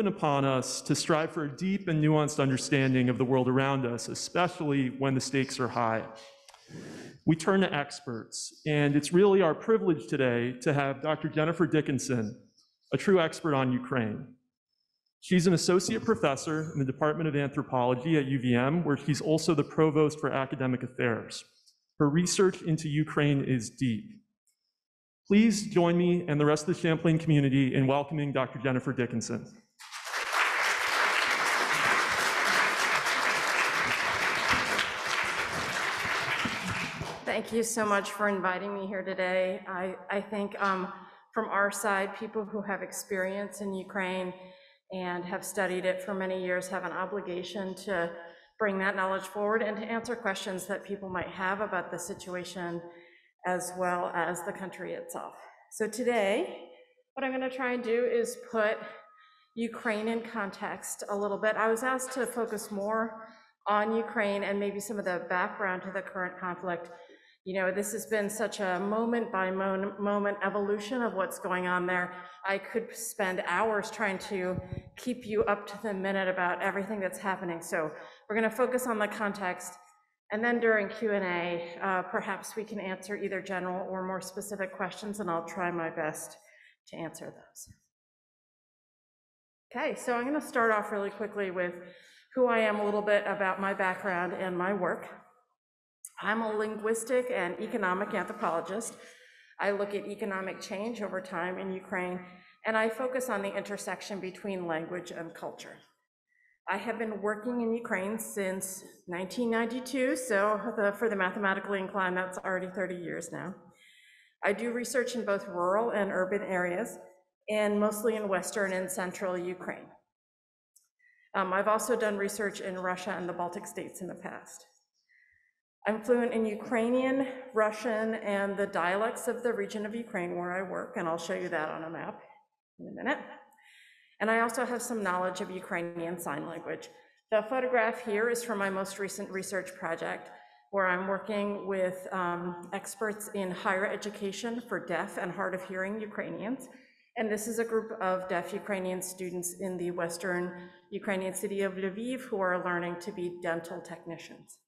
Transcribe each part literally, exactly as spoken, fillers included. incumbent upon us to strive for a deep and nuanced understanding of the world around us, especially when the stakes are high. We turn to experts, and it's really our privilege today to have Doctor Jennifer Dickinson, a true expert on Ukraine. She's an associate professor in the Department of Anthropology at U V M, where she's also the provost for academic affairs. Her research into Ukraine is deep. Please join me and the rest of the Champlain community in welcoming Doctor Jennifer Dickinson. Thank you so much for inviting me here today. I, I think um, from our side, people who have experience in Ukraine and have studied it for many years have an obligation to bring that knowledge forward and to answer questions that people might have about the situation as well as the country itself. So today, what I'm going to try and do is put Ukraine in context a little bit. I was asked to focus more on Ukraine and maybe some of the background to the current conflict. You know, this has been such a moment by moment evolution of what's going on there. I could spend hours trying to keep you up to the minute about everything that's happening. So we're going to focus on the context, and then during Q and A, uh, perhaps we can answer either general or more specific questions, and I'll try my best to answer those. Okay, so I'm going to start off really quickly with who I am, a little bit about my background and my work. I'm a linguistic and economic anthropologist. I look at economic change over time in Ukraine, and I focus on the intersection between language and culture. I have been working in Ukraine since nineteen ninety-two, so the, for the mathematically inclined, that's already thirty years now. I do research in both rural and urban areas, and mostly in Western and Central Ukraine. Um, I've also done research in Russia and the Baltic states in the past. I'm fluent in Ukrainian, Russian, and the dialects of the region of Ukraine where I work, and I'll show you that on a map in a minute. And I also have some knowledge of Ukrainian Sign Language. The photograph here is from my most recent research project, where I'm working with um, experts in higher education for deaf and hard of hearing Ukrainians. And this is a group of deaf Ukrainian students in the Western Ukrainian city of Lviv who are learning to be dental technicians.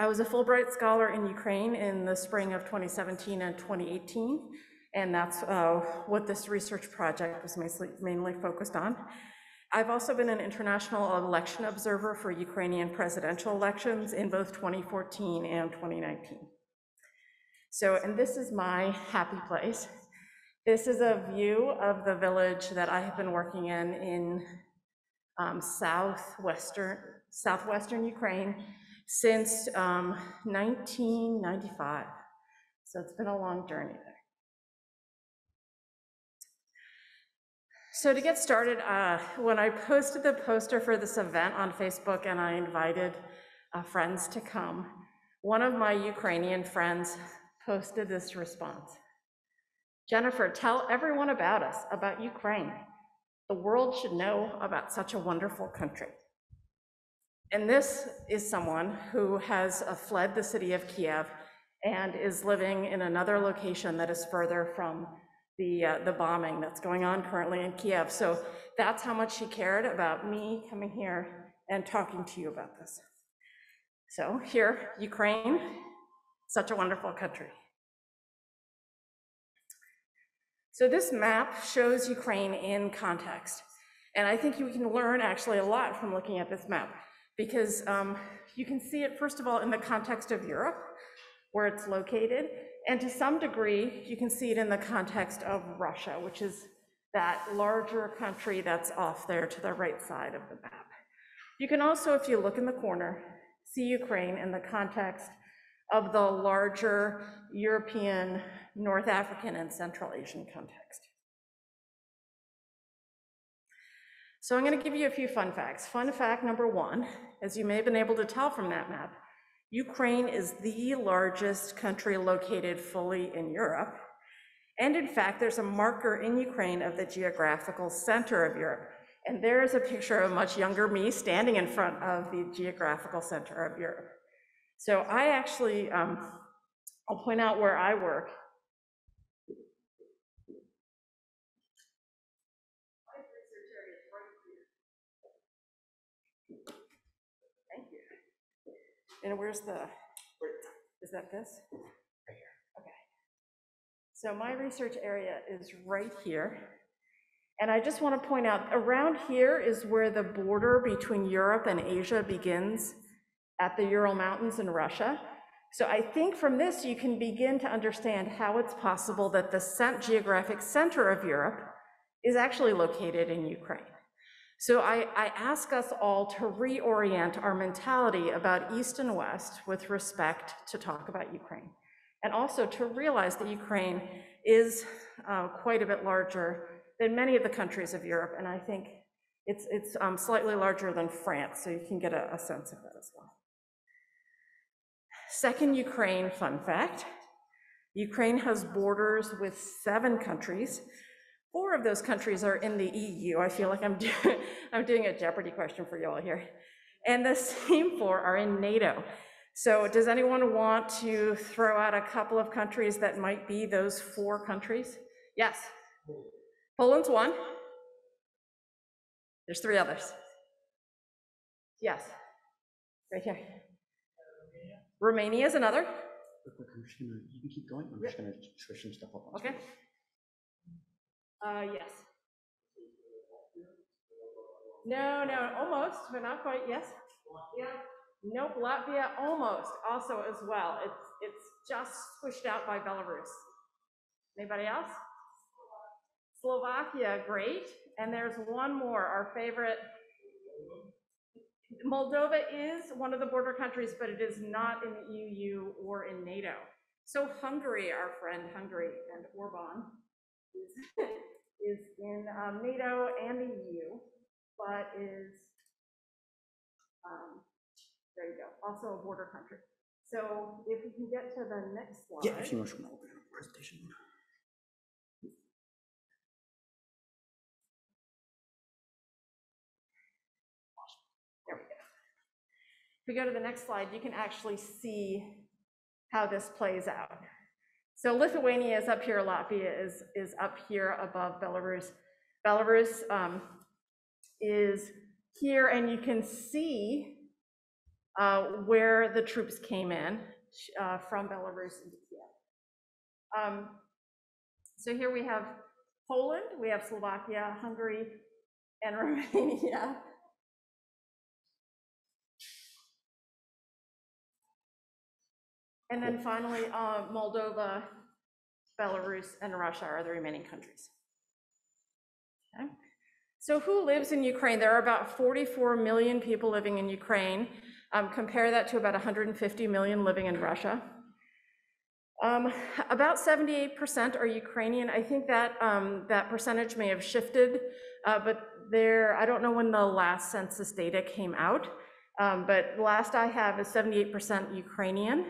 I was a Fulbright scholar in Ukraine in the spring of twenty seventeen and twenty eighteen, and that's uh, what this research project was mostly, mainly focused on. I've also been an international election observer for Ukrainian presidential elections in both twenty fourteen and twenty nineteen. So, and this is my happy place. This is a view of the village that I have been working in in um, southwestern, southwestern Ukraine since um, nineteen ninety-five. So it's been a long journey there. So to get started, uh, when I posted the poster for this event on Facebook and I invited uh, friends to come, one of my Ukrainian friends posted this response. "Jennifer, tell everyone about us, about Ukraine. The world should know about such a wonderful country." And this is someone who has fled the city of Kiev and is living in another location that is further from the, uh, the bombing that's going on currently in Kiev. So that's how much she cared about me coming here and talking to you about this. So here, Ukraine, such a wonderful country. So this map shows Ukraine in context. And I think you can learn actually a lot from looking at this map, because um, you can see it, first of all, in the context of Europe, where it's located, and to some degree, you can see it in the context of Russia, which is that larger country that's off there to the right side of the map. You can also, if you look in the corner, see Ukraine in the context of the larger European, North African, and Central Asian context. So I'm going to give you a few fun facts. Fun fact number one, as you may have been able to tell from that map, Ukraine is the largest country located fully in Europe. And in fact, there's a marker in Ukraine of the geographical center of Europe. And there is a picture of a much younger me standing in front of the geographical center of Europe. So I actually, um, I'll point out where I work. And where's the, is that this? Right here. Okay. So my research area is right here. And I just want to point out, around here is where the border between Europe and Asia begins at the Ural Mountains in Russia. So I think from this, you can begin to understand how it's possible that the cent- geographic center of Europe is actually located in Ukraine. So I, I ask us all to reorient our mentality about East and West with respect to talk about Ukraine, and also to realize that Ukraine is uh, quite a bit larger than many of the countries of Europe, and I think it's, it's um, slightly larger than France, so you can get a, a sense of that as well. Second Ukraine fun fact, Ukraine has borders with seven countries. Four of those countries are in the E U. I feel like I'm doing, I'm doing a Jeopardy question for y'all here. And the same four are in NATO. So does anyone want to throw out a couple of countries that might be those four countries? Yes. Poland's one. There's three others. Yes. Right here. Romania is another. I'm just gonna, you can keep going. I'm just going to switch some stuff up. Okay. Uh, yes. No, no, almost, but not quite. Yes. Yeah. Nope. Latvia, almost, also as well. It's it's just squished out by Belarus. Anybody else? Slovakia, great. And there's one more. Our favorite. Moldova is one of the border countries, but it is not in the E U or in NATO. So Hungary, our friend Hungary and Orban, is in um, NATO and the E U, but is, um, there you go, also a border country. So if we can get to the next slide. Yeah, if you want to open a presentation. There we go. If we go to the next slide, you can actually see how this plays out. So Lithuania is up here, Latvia is, is up here above Belarus. Belarus um, is here, and you can see uh, where the troops came in uh, from Belarus into Kiev. Um, so here we have Poland, we have Slovakia, Hungary, and Romania. And then finally, uh, Moldova, Belarus, and Russia are the remaining countries. Okay. So who lives in Ukraine? There are about forty-four million people living in Ukraine. Um, compare that to about one hundred fifty million living in Russia. Um, about seventy-eight percent are Ukrainian. I think that um, that percentage may have shifted, uh, but there, I don't know when the last census data came out, um, but last I have is seventy-eight percent Ukrainian,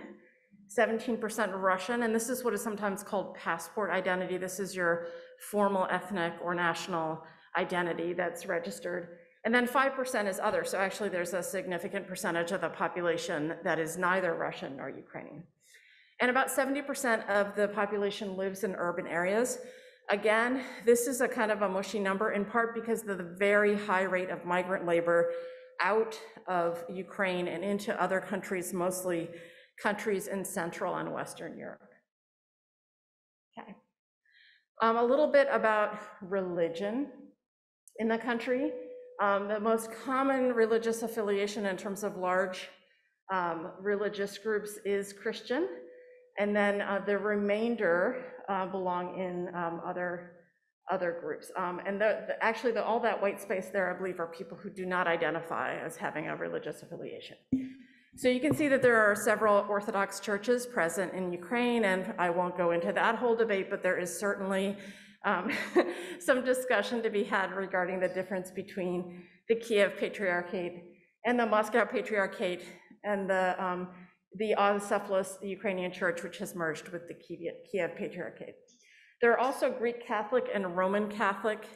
seventeen percent Russian, and this is what is sometimes called passport identity. This is your formal ethnic or national identity that's registered. And then five percent is other. So actually there's a significant percentage of the population that is neither Russian nor Ukrainian. And about seventy percent of the population lives in urban areas. Again, this is a kind of a mushy number, in part because of the very high rate of migrant labor out of Ukraine and into other countries, mostly countries in Central and Western Europe. Okay. Um, a little bit about religion in the country. Um, the most common religious affiliation in terms of large um, religious groups is Christian, and then uh, the remainder uh, belong in um, other, other groups. Um, and the, the, actually the, all that white space there, I believe, are people who do not identify as having a religious affiliation. So you can see that there are several Orthodox churches present in Ukraine, and I won't go into that whole debate, but there is certainly um, some discussion to be had regarding the difference between the Kiev Patriarchate and the Moscow Patriarchate and the, um, the autocephalous Ukrainian church, which has merged with the Kiev Patriarchate. There are also Greek Catholic and Roman Catholic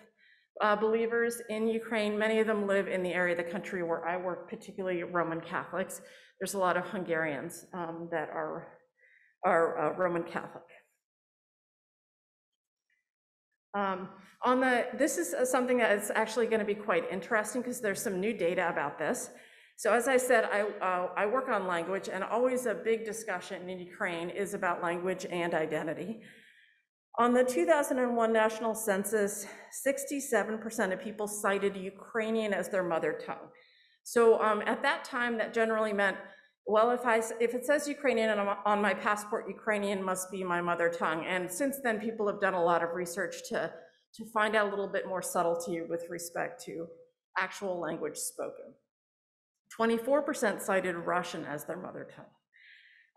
Uh, believers in Ukraine. Many of them live in the area of the country where I work, particularly Roman Catholics. There's a lot of Hungarians um, that are, are uh, Roman Catholic. Um, on the, this is something that is actually going to be quite interesting because there's some new data about this. So as I said, I, uh, I work on language, and always a big discussion in Ukraine is about language and identity. On the two thousand one national census, sixty-seven percent of people cited Ukrainian as their mother tongue. So um, at that time, that generally meant, well, if, I, if it says Ukrainian on my passport, Ukrainian must be my mother tongue. And since then, people have done a lot of research to, to find out a little bit more subtlety with respect to actual language spoken. twenty-four percent cited Russian as their mother tongue.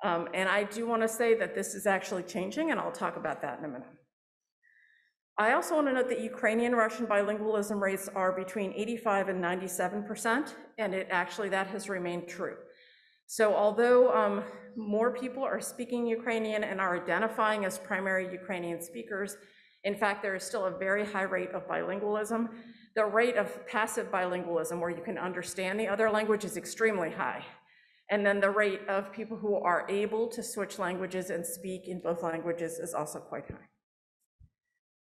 Um, and I do want to say that this is actually changing, and I'll talk about that in a minute. I also want to note that Ukrainian-Russian bilingualism rates are between eighty-five and ninety-seven percent, and it actually, that has remained true. So although um, more people are speaking Ukrainian and are identifying as primary Ukrainian speakers, in fact, there is still a very high rate of bilingualism. The rate of passive bilingualism, where you can understand the other language, is extremely high. And then the rate of people who are able to switch languages and speak in both languages is also quite high.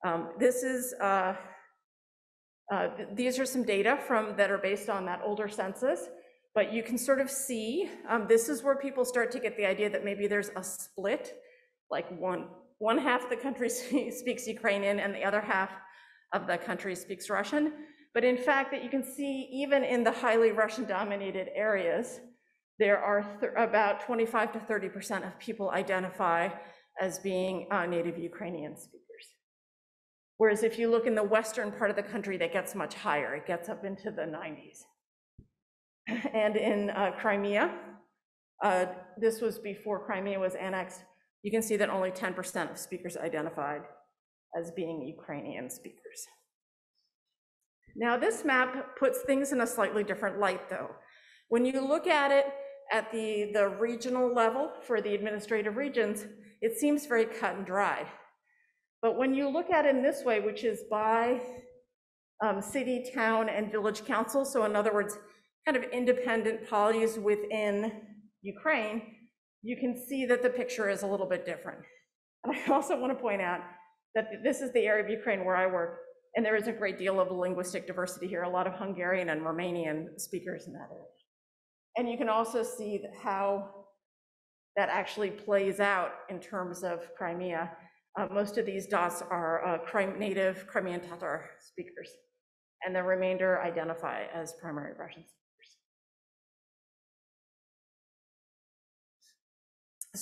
Um, this is, uh, uh, these are some data from that are based on that older census, but you can sort of see, um, this is where people start to get the idea that maybe there's a split, like one, one half of the country speaks Ukrainian and the other half of the country speaks Russian. But in fact, that you can see even in the highly Russian-dominated areas, there are th about twenty-five to thirty percent of people identify as being uh, native Ukrainian speakers. Whereas if you look in the western part of the country, that gets much higher. It gets up into the nineties. And in uh, Crimea, uh, this was before Crimea was annexed, you can see that only ten percent of speakers identified as being Ukrainian speakers. Now, this map puts things in a slightly different light, though. When you look at it at the, the regional level for the administrative regions, it seems very cut and dried. But when you look at it in this way, which is by um, city, town, and village council, so in other words, kind of independent polities within Ukraine, you can see that the picture is a little bit different. And I also want to point out that this is the area of Ukraine where I work, and there is a great deal of linguistic diversity here, a lot of Hungarian and Romanian speakers in that area. And you can also see how that actually plays out in terms of Crimea. Uh, most of these dots are uh, Crime, native Crimean Tatar speakers, and the remainder identify as primary Russian speakers.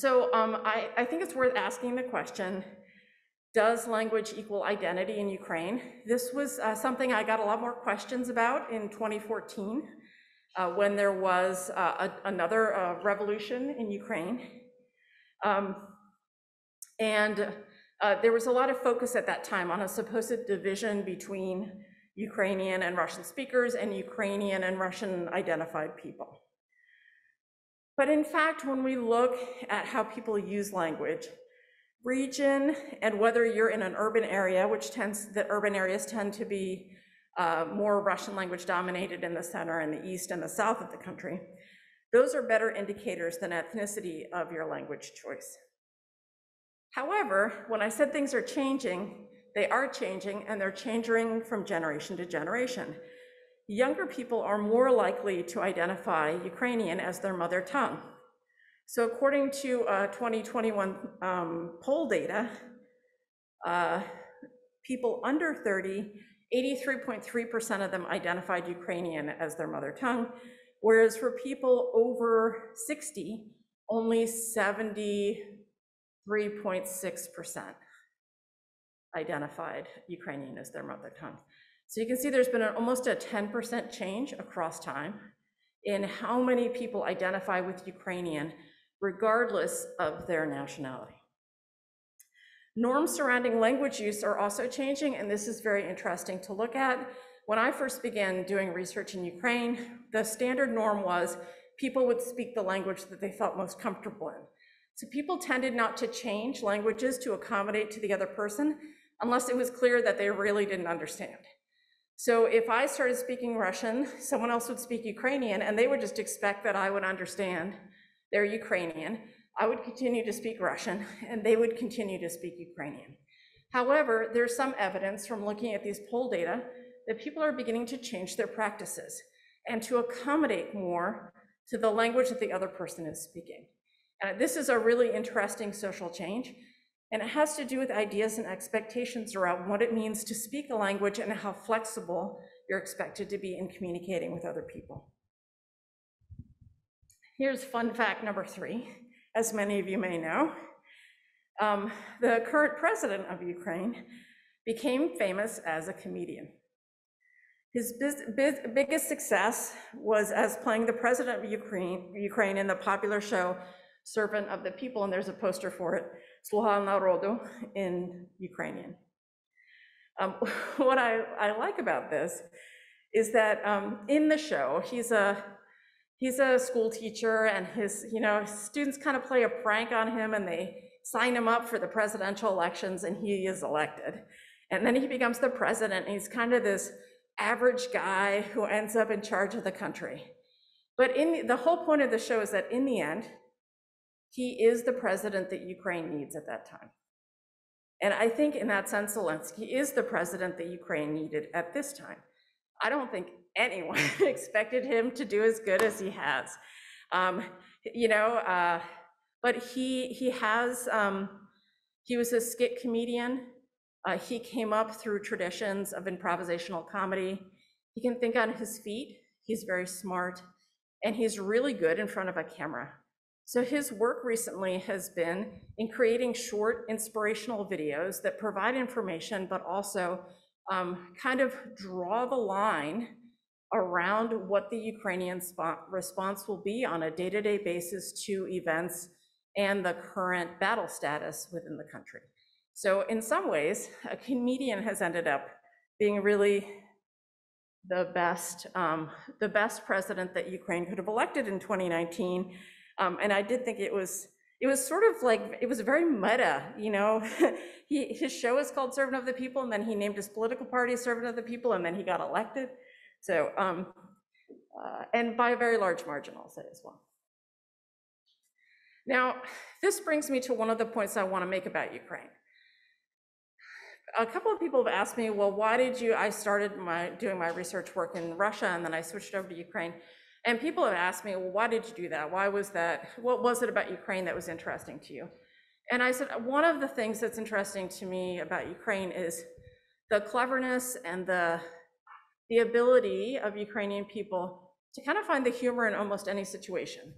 So um, I, I think it's worth asking the question, does language equal identity in Ukraine? This was uh, something I got a lot more questions about in twenty fourteen. Uh, when there was uh, a, another uh, revolution in Ukraine. Um, and uh, there was a lot of focus at that time on a supposed division between Ukrainian and Russian speakers and Ukrainian and Russian identified people. But in fact, when we look at how people use language, region, and whether you're in an urban area, which tends, the urban areas tend to be Uh, more Russian language dominated in the center and the east and the south of the country, those are better indicators than ethnicity of your language choice. However, when I said things are changing, they are changing, and they're changing from generation to generation. Younger people are more likely to identify Ukrainian as their mother tongue. So according to uh, twenty twenty-one um, poll data, uh, people under thirty, eighty-three point three percent of them identified Ukrainian as their mother tongue, whereas for people over sixty, only seventy-three point six percent identified Ukrainian as their mother tongue. So you can see there's been an, almost a ten percent change across time in how many people identify with Ukrainian, regardless of their nationality. Norms surrounding language use are also changing, and this is very interesting to look at. When I first began doing research in Ukraine, the standard norm was people would speak the language that they felt most comfortable in. So people tended not to change languages to accommodate to the other person unless it was clear that they really didn't understand. So if I started speaking Russian, someone else would speak Ukrainian, and they would just expect that I would understand their Ukrainian. I would continue to speak Russian, and they would continue to speak Ukrainian. However, there's some evidence from looking at these poll data that people are beginning to change their practices. and to accommodate more to the language that the other person is speaking. Uh, this is a really interesting social change, and it has to do with ideas and expectations around what it means to speak a language and how flexible you're expected to be in communicating with other people. Here's fun fact number three, as many of you may know. Um, the current president of Ukraine became famous as a comedian. His biz, biz, biggest success was as playing the president of Ukraine, Ukraine in the popular show Servant of the People, and there's a poster for it, Sluga Narodu in Ukrainian. Um, what I, I like about this is that um, in the show, he's a he's a school teacher, and his you know students kind of play a prank on him, and they sign him up for the presidential elections, and he is elected. And then he becomes the president, and he's kind of this average guy who ends up in charge of the country. But in the, the whole point of the show is that in the end, he is the president that Ukraine needs at that time. And I think in that sense, Zelensky is the president that Ukraine needed at this time. I don't think anyone expected him to do as good as he has. Um, you know, uh, But he he has um, he was a skit comedian. Uh, he came up through traditions of improvisational comedy. He can think on his feet. He's very smart, and he's really good in front of a camera. So his work recently has been in creating short inspirational videos that provide information, but also um, kind of draw the line around what the Ukrainian response will be on a day-to-day basis to events and the current battle status within the country. So in some ways, a comedian has ended up being really the best, um, the best president that Ukraine could have elected in twenty nineteen. Um, and I did think it was, it was sort of like, it was very meta, you know? he, his show is called Servant of the People, and then he named his political party Servant of the People, and then he got elected. So, um, uh, and by a very large margin, I'll say as well. Now, this brings me to one of the points I want to make about Ukraine. A couple of people have asked me, well, why did you, I started my, doing my research work in Russia, and then I switched over to Ukraine. And people have asked me, well, why did you do that? Why was that? What was it about Ukraine that was interesting to you? And I said, one of the things that's interesting to me about Ukraine is the cleverness and the, the ability of Ukrainian people to kind of find the humor in almost any situation.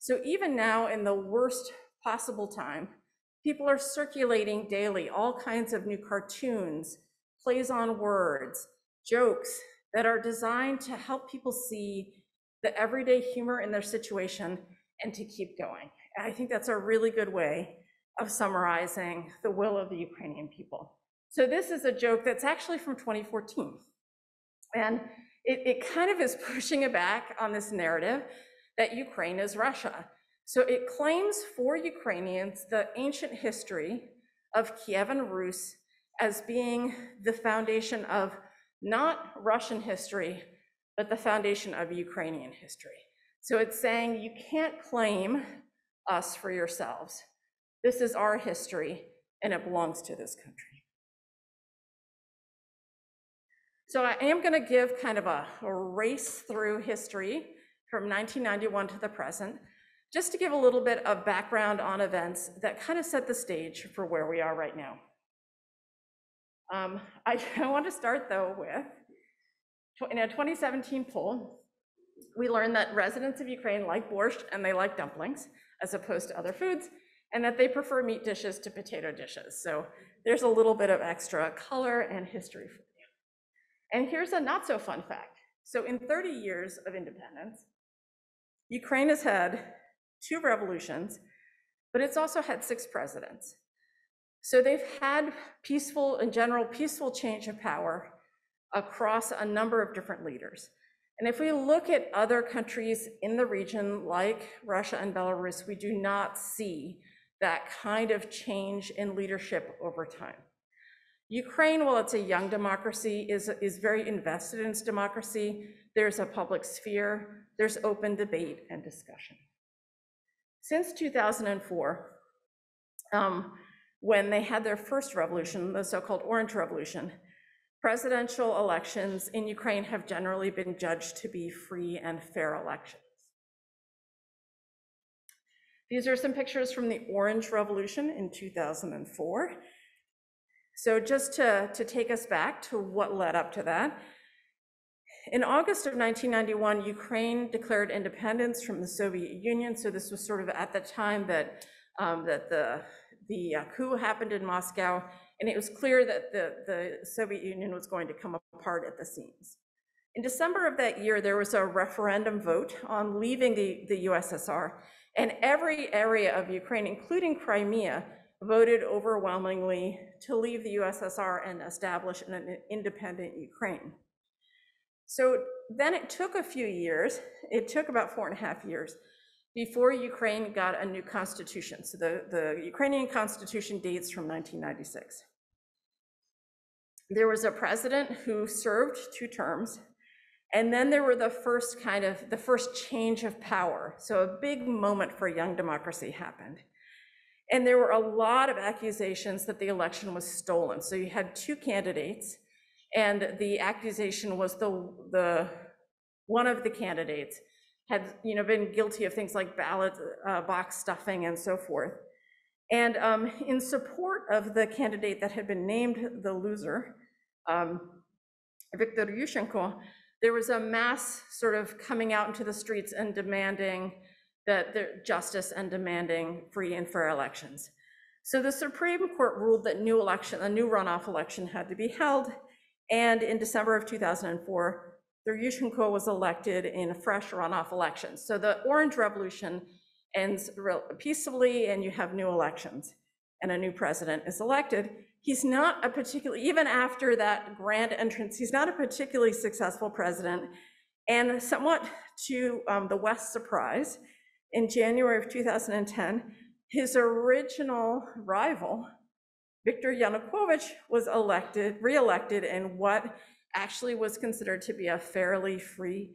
So even now in the worst possible time, people are circulating daily all kinds of new cartoons, plays on words, jokes that are designed to help people see the everyday humor in their situation and to keep going. And I think that's a really good way of summarizing the will of the Ukrainian people. So this is a joke that's actually from twenty fourteen. And it, it kind of is pushing it back on this narrative that Ukraine is Russia. So it claims for Ukrainians the ancient history of Kievan Rus as being the foundation of not Russian history, but the foundation of Ukrainian history. So it's saying you can't claim us for yourselves. This is our history, and it belongs to this country. So I am going to give kind of a, a race through history from nineteen ninety-one to the present, just to give a little bit of background on events that kind of set the stage for where we are right now. Um, I, I want to start though with, in a twenty seventeen poll, we learned that residents of Ukraine like borscht and they like dumplings as opposed to other foods, and that they prefer meat dishes to potato dishes. So there's a little bit of extra color and history for you. And here's a not so fun fact. So in thirty years of independence, Ukraine has had two revolutions, but it's also had six presidents. So they've had peaceful, in general, peaceful change of power across a number of different leaders. And if we look at other countries in the region, like Russia and Belarus, we do not see that kind of change in leadership over time. Ukraine, while it's a young democracy, is, is very invested in its democracy. There's a public sphere. There's open debate and discussion. Since two thousand four, um, when they had their first revolution, the so-called Orange Revolution, Presidential elections in Ukraine have generally been judged to be free and fair elections. These are some pictures from the Orange Revolution in two thousand four. So just to, to take us back to what led up to that. In August of nineteen ninety-one, Ukraine declared independence from the Soviet Union. So this was sort of at the time that, um, that the, the coup happened in Moscow. And it was clear that the, the Soviet Union was going to come apart at the seams. In December of that year, there was a referendum vote on leaving the, the U S S R. And every area of Ukraine, including Crimea, voted overwhelmingly to leave the U S S R and establish an independent Ukraine. So then it took a few years, it took about four and a half years before Ukraine got a new constitution. So the, the Ukrainian constitution dates from nineteen ninety-six. There was a president who served two terms, and then there were the first kind of, the first change of power. So a big moment for young democracy happened. And there were a lot of accusations that the election was stolen. So you had two candidates, and the accusation was the, the one of the candidates had you know, been guilty of things like ballot uh, box stuffing and so forth. And um, in support of the candidate that had been named the loser, um, Viktor Yushchenko, there was a mass sort of coming out into the streets and demanding that their justice and demanding free and fair elections. So the Supreme Court ruled that new election, a new runoff election had to be held. And in December of two thousand four, Yushchenko was elected in a fresh runoff election. So the Orange Revolution ends peacefully and you have new elections and a new president is elected. He's not a particularly, even after that grand entrance, he's not a particularly successful president. And somewhat to um, the West's surprise, in January of two thousand ten, his original rival, Viktor Yanukovych, was elected, re-elected in what actually was considered to be a fairly free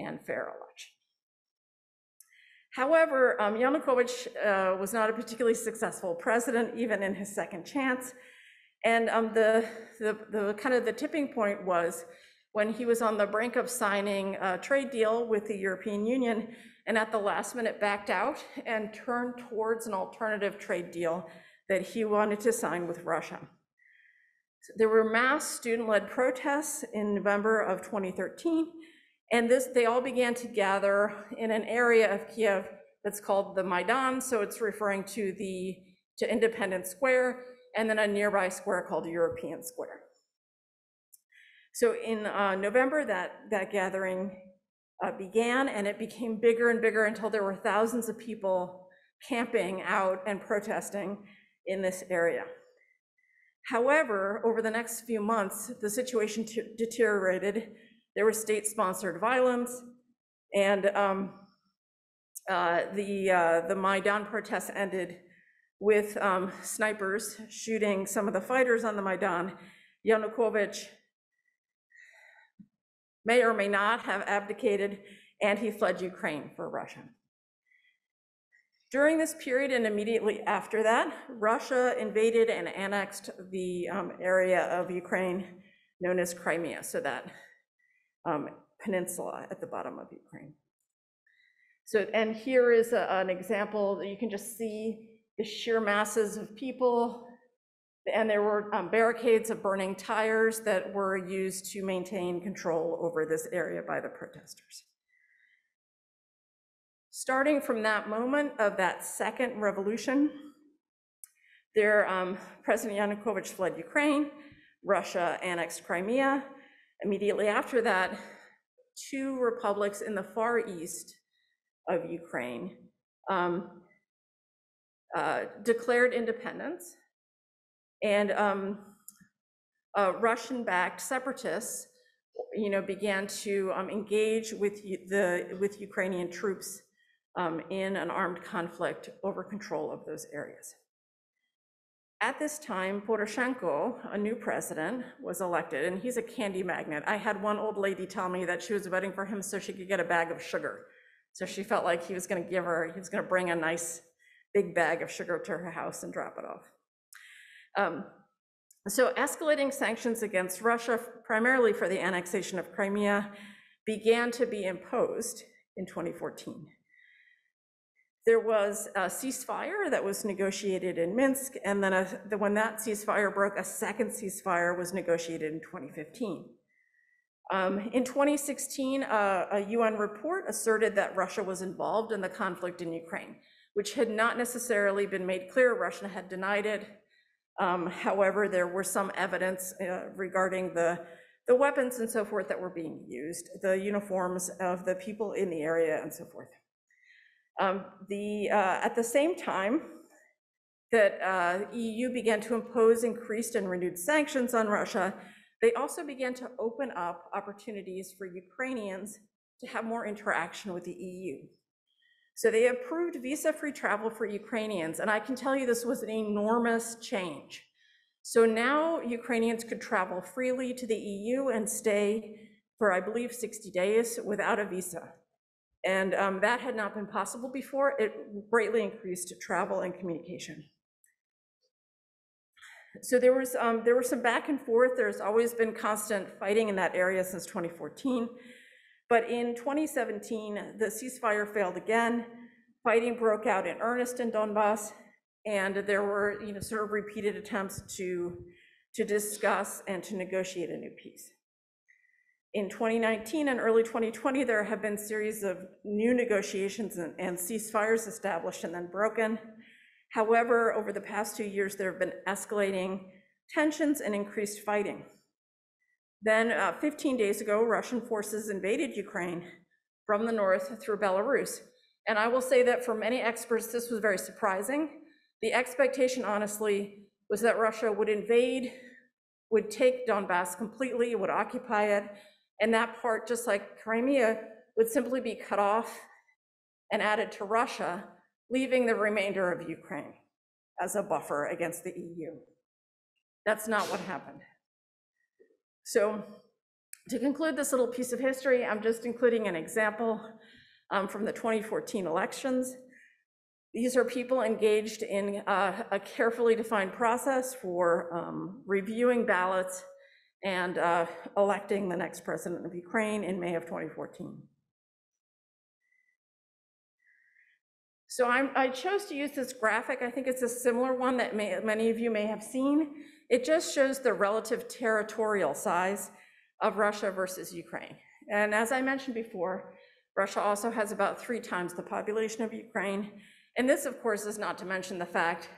and fair election. However, um, Yanukovych uh, was not a particularly successful president, even in his second chance. And um, the, the, the kind of the tipping point was when he was on the brink of signing a trade deal with the European Union, and at the last minute backed out and turned towards an alternative trade deal that he wanted to sign with Russia. There were mass student-led protests in November of twenty thirteen, and this, they all began to gather in an area of Kiev that's called the Maidan, so it's referring to the to Independence Square, and then a nearby square called European Square. So in uh, November, that, that gathering uh, began, and it became bigger and bigger until there were thousands of people camping out and protesting in this area. However, over the next few months, the situation deteriorated. There was state-sponsored violence, and um, uh, the, uh, the Maidan protests ended with um, snipers shooting some of the fighters on the Maidan. Yanukovych may or may not have abdicated, and he fled Ukraine for Russia. During this period and immediately after that, Russia invaded and annexed the um, area of Ukraine known as Crimea, so that um, peninsula at the bottom of Ukraine. So, and here is a, an example. You can just see the sheer masses of people, and there were um, barricades of burning tires that were used to maintain control over this area by the protesters. Starting from that moment of that second revolution, there, um, President Yanukovych fled Ukraine, Russia annexed Crimea. Immediately after that, two republics in the far east of Ukraine um, uh, declared independence. And um, uh, Russian-backed separatists, you know, began to um, engage with the with Ukrainian troops um, in an armed conflict over control of those areas. At this time, Poroshenko, a new president, was elected, and he's a candy magnet. I had one old lady tell me that she was voting for him so she could get a bag of sugar. So she felt like he was going to give her, he was going to bring a nice big bag of sugar to her house and drop it off. Um, So escalating sanctions against Russia, primarily for the annexation of Crimea, began to be imposed in twenty fourteen. There was a ceasefire that was negotiated in Minsk, and then a, the, when that ceasefire broke, a second ceasefire was negotiated in twenty fifteen. Um, in twenty sixteen, uh, a U N report asserted that Russia was involved in the conflict in Ukraine, which had not necessarily been made clear. Russia had denied it. Um, however, there were some evidence uh, regarding the, the weapons and so forth that were being used, the uniforms of the people in the area and so forth. Um, the, uh, at the same time that uh, E U began to impose increased and renewed sanctions on Russia, they also began to open up opportunities for Ukrainians to have more interaction with the E U. So they approved visa-free travel for Ukrainians, and I can tell you this was an enormous change. So now Ukrainians could travel freely to the E U and stay for, I believe, sixty days without a visa. And um, that had not been possible before. It greatly increased travel and communication. So there was um, there were some back and forth. There's always been constant fighting in that area since twenty fourteen. But in twenty seventeen, the ceasefire failed again. Fighting broke out in earnest in Donbas, and there were you know sort of repeated attempts to to discuss and to negotiate a new peace. In twenty nineteen and early twenty twenty, there have been a series of new negotiations and, and ceasefires established and then broken. However, over the past two years, there have been escalating tensions and increased fighting. Then uh, fifteen days ago, Russian forces invaded Ukraine from the north through Belarus. And I will say that for many experts, this was very surprising. The expectation, honestly, was that Russia would invade, would take Donbass completely, would occupy it, and that part, just like Crimea, would simply be cut off and added to Russia, leaving the remainder of Ukraine as a buffer against the E U. That's not what happened. So to conclude this little piece of history, I'm just including an example um, from the twenty fourteen elections. These are people engaged in uh, a carefully defined process for um, reviewing ballots and uh, electing the next president of Ukraine in May of twenty fourteen. So I'm, I chose to use this graphic. I think it's a similar one that may, many of you may have seen. It just shows the relative territorial size of Russia versus Ukraine. And as I mentioned before, Russia also has about three times the population of Ukraine. And this, of course, is not to mention the fact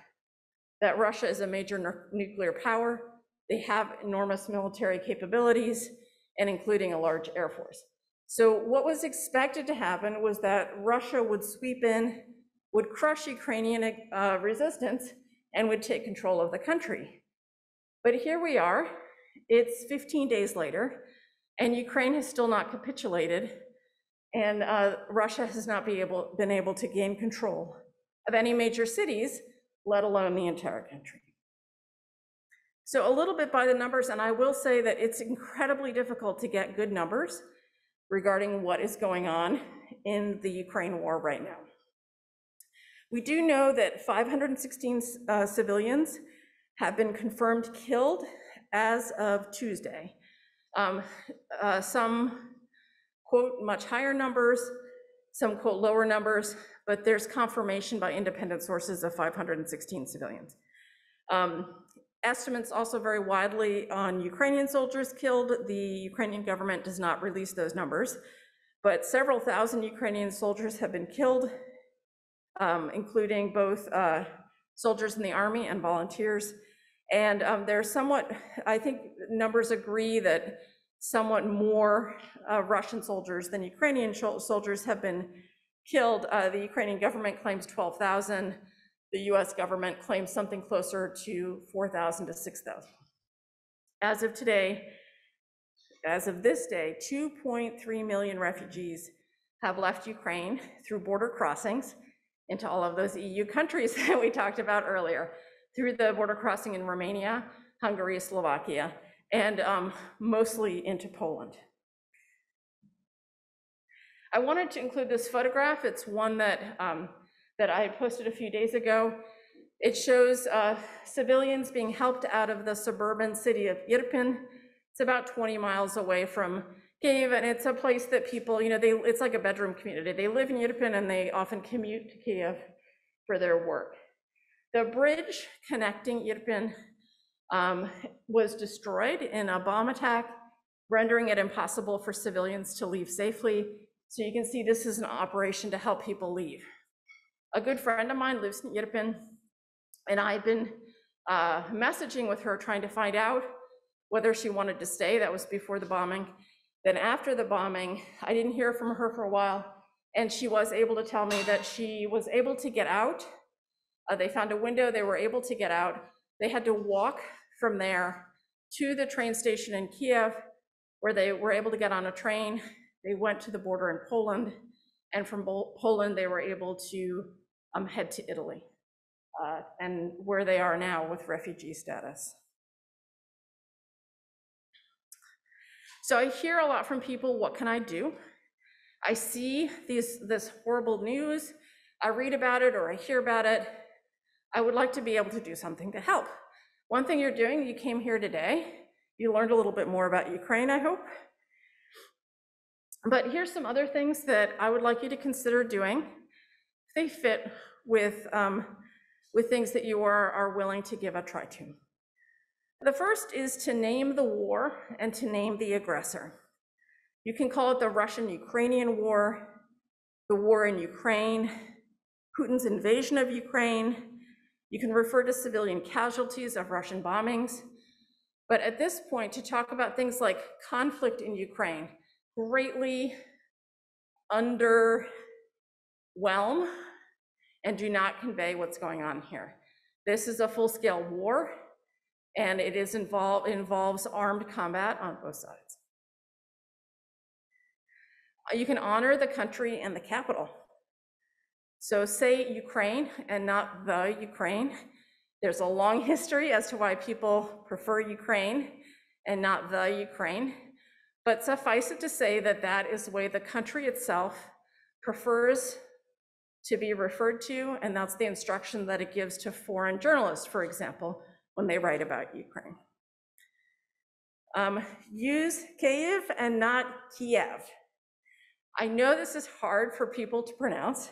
that Russia is a major nuclear power. They have enormous military capabilities, and including a large air force. So what was expected to happen was that Russia would sweep in, would crush Ukrainian uh, resistance, and would take control of the country. But here we are, it's fifteen days later, and Ukraine has still not capitulated, and uh, Russia has not be able, been able to gain control of any major cities, let alone the entire country. So a little bit by the numbers, and I will say that it's incredibly difficult to get good numbers regarding what is going on in the Ukraine war right now. We do know that five hundred sixteen uh, civilians have been confirmed killed as of Tuesday. Um, uh, some quote much higher numbers, some quote lower numbers, but there's confirmation by independent sources of five hundred sixteen civilians. Um, estimates also vary widely on Ukrainian soldiers killed. The Ukrainian government does not release those numbers, but several thousand Ukrainian soldiers have been killed, um, including both uh, soldiers in the army and volunteers. And um, they're somewhat, I think numbers agree that somewhat more uh, Russian soldiers than Ukrainian soldiers have been killed. Uh, the Ukrainian government claims twelve thousand. The U S government claims something closer to four thousand to six thousand. As of today, as of this day, two point three million refugees have left Ukraine through border crossings into all of those E U countries that we talked about earlier, through the border crossing in Romania, Hungary, Slovakia, and um, mostly into Poland. I wanted to include this photograph. It's one that, um, that I posted a few days ago. It shows uh, civilians being helped out of the suburban city of Irpin. It's about twenty miles away from Kyiv, and it's a place that people, you know, they it's like a bedroom community. They live in Irpin and they often commute to Kyiv for their work. The bridge connecting Irpin um, was destroyed in a bomb attack, rendering it impossible for civilians to leave safely. So you can see this is an operation to help people leave. A good friend of mine lives in Irpin, and I've been uh, messaging with her, trying to find out whether she wanted to stay. That was before the bombing. Then after the bombing, I didn't hear from her for a while, and she was able to tell me that she was able to get out. Uh, they found a window, they were able to get out. They had to walk from there to the train station in Kiev, where they were able to get on a train. They went to the border in Poland, and from Bol- Poland, they were able to um, head to Italy, uh, and where they are now with refugee status. So I hear a lot from people, what can I do? I see these, this horrible news, I read about it or I hear about it. I would like to be able to do something to help. One thing you're doing, you came here today, you learned a little bit more about Ukraine, I hope. But here's some other things that I would like you to consider doing. They fit with, um, with things that you are, are willing to give a try to. The first is to name the war and to name the aggressor. You can call it the Russian-Ukrainian war, the war in Ukraine, Putin's invasion of Ukraine. You can refer to civilian casualties of Russian bombings. But at this point, to talk about things like conflict in Ukraine, greatly underwhelm and do not convey what's going on here. This is a full-scale war, and it is involved involves armed combat on both sides. You can honor the country and the capital. So say Ukraine and not the Ukraine. There's a long history as to why people prefer Ukraine and not the Ukraine. But suffice it to say that that is the way the country itself prefers to be referred to, and that's the instruction that it gives to foreign journalists, for example, when they write about Ukraine. Um, use Kyiv and not Kiev. I know this is hard for people to pronounce,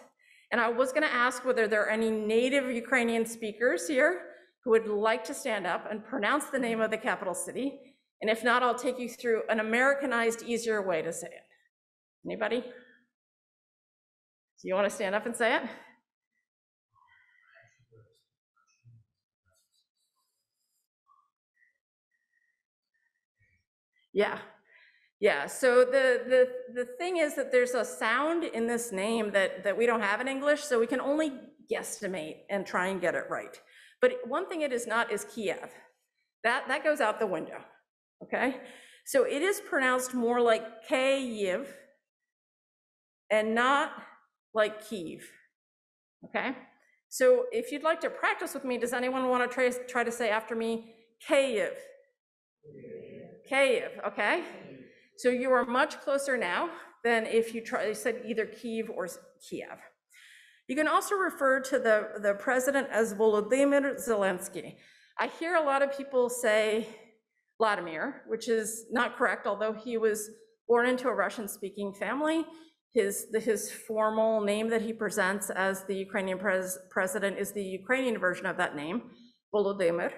and I was going to ask whether there are any native Ukrainian speakers here who would like to stand up and pronounce the name of the capital city. And if not, I'll take you through an Americanized, easier way to say it. Anybody? Do you want to stand up and say it? Yeah. Yeah, so the, the, the thing is that there's a sound in this name that, that we don't have in English, so we can only guesstimate and try and get it right. But one thing it is not is Kiev. That, that goes out the window, okay? So it is pronounced more like Kyiv and not like Kyiv, okay? So if you'd like to practice with me, does anyone want to try, try to say after me, Kyiv? Kyiv, okay? So you are much closer now than if you, try, you said either Kyiv or Kiev. You can also refer to the, the president as Volodymyr Zelensky. I hear a lot of people say Vladimir, which is not correct, although he was born into a Russian-speaking family. His, his formal name that he presents as the Ukrainian pres president is the Ukrainian version of that name, Volodymyr.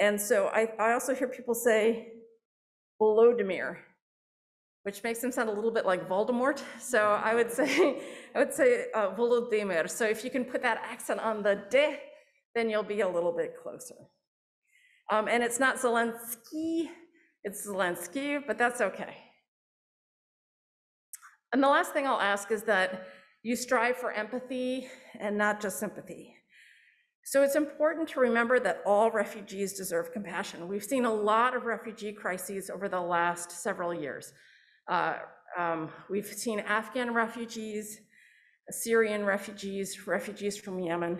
And so I, I also hear people say Volodymyr, which makes him sound a little bit like Voldemort. So I would say, I would say uh, Volodymyr. So if you can put that accent on the de, then you'll be a little bit closer. Um, and it's not Zelensky, it's Zelensky, but that's okay. And the last thing I'll ask is that you strive for empathy and not just sympathy. So it's important to remember that all refugees deserve compassion. We've seen a lot of refugee crises over the last several years. Uh, um, we've seen Afghan refugees, Syrian refugees, refugees from Yemen,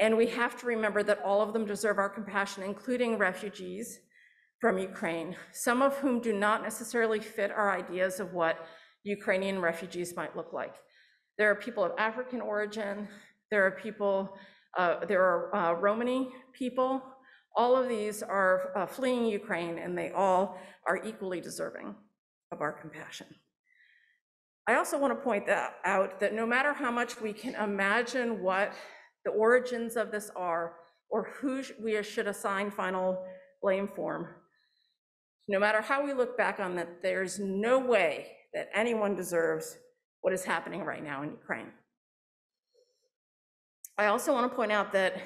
and we have to remember that all of them deserve our compassion, including refugees from Ukraine, some of whom do not necessarily fit our ideas of what Ukrainian refugees might look like. There are people of African origin, there are people Uh, there are uh, Romani people. All of these are uh, fleeing Ukraine, and they all are equally deserving of our compassion. I also want to point that out that no matter how much we can imagine what the origins of this are, or who we should assign final blame for, no matter how we look back on that, there's no way that anyone deserves what is happening right now in Ukraine. I also want to point out that